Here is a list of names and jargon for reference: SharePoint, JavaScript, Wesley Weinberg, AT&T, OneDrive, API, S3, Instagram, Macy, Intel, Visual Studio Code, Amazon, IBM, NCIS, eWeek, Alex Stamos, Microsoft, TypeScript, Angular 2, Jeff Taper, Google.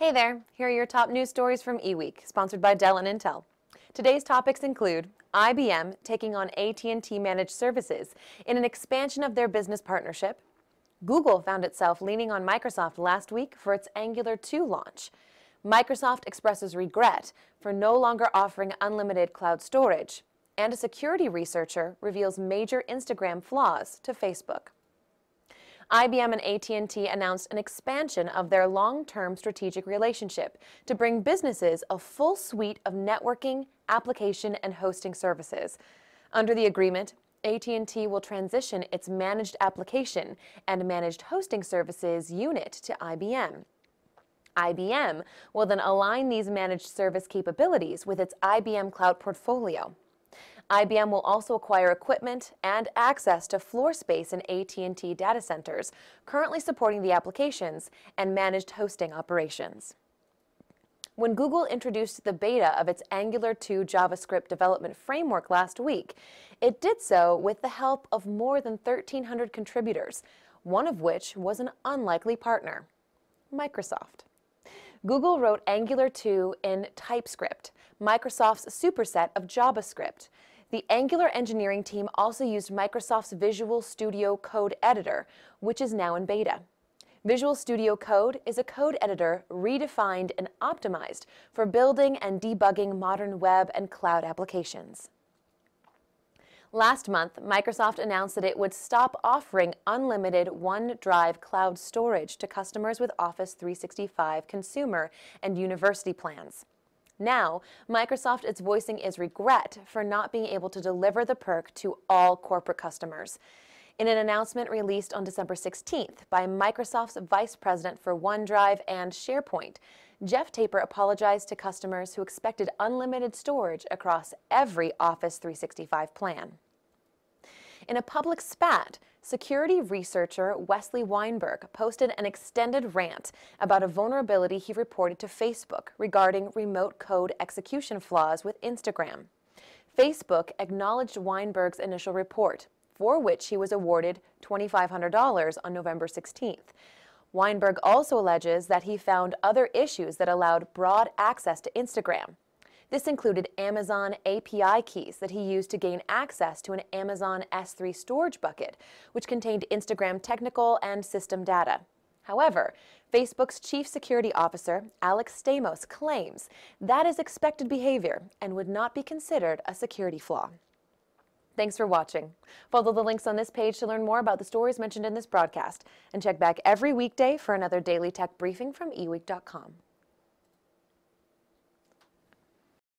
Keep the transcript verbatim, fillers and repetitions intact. Hey there, here are your top news stories from eWeek, sponsored by Dell and Intel. Today's topics include I B M taking on A T and T managed services in an expansion of their business partnership, Google found itself leaning on Microsoft last week for its Angular two launch, Microsoft expresses regret for no longer offering unlimited cloud storage, and a security researcher reveals major Instagram flaws to Facebook. I B M and A T and T announced an expansion of their long-term strategic relationship to bring businesses a full suite of networking, application, and hosting services. Under the agreement, A T and T will transition its managed application and managed hosting services unit to I B M. I B M will then align these managed service capabilities with its I B M Cloud portfolio. I B M will also acquire equipment and access to floor space in A T and T data centers, currently supporting the applications and managed hosting operations. When Google introduced the beta of its Angular two JavaScript development framework last week, it did so with the help of more than thirteen hundred contributors, one of which was an unlikely partner, Microsoft. Google wrote Angular two in TypeScript, Microsoft's superset of JavaScript. The Angular engineering team also used Microsoft's Visual Studio Code editor, which is now in beta. Visual Studio Code is a code editor redefined and optimized for building and debugging modern web and cloud applications. Last month, Microsoft announced that it would stop offering unlimited OneDrive cloud storage to customers with Office three sixty-five consumer and university plans. Now, Microsoft is voicing its regret for not being able to deliver the perk to all corporate customers. In an announcement released on December sixteenth by Microsoft's Vice President for OneDrive and SharePoint, Jeff Taper apologized to customers who expected unlimited storage across every Office three sixty-five plan. In a public spat, security researcher Wesley Weinberg posted an extended rant about a vulnerability he reported to Facebook regarding remote code execution flaws with Instagram. Facebook acknowledged Weinberg's initial report, for which he was awarded twenty-five hundred dollars on November sixteenth. Weinberg also alleges that he found other issues that allowed broad access to Instagram. This included Amazon A P I keys that he used to gain access to an Amazon S three storage bucket, which contained Instagram technical and system data. However, Facebook's chief security officer, Alex Stamos, claims that is expected behavior and would not be considered a security flaw. Thanks for watching. Follow the links on this page to learn more about the stories mentioned in this broadcast, and check back every weekday for another daily tech briefing from eWeek dot com.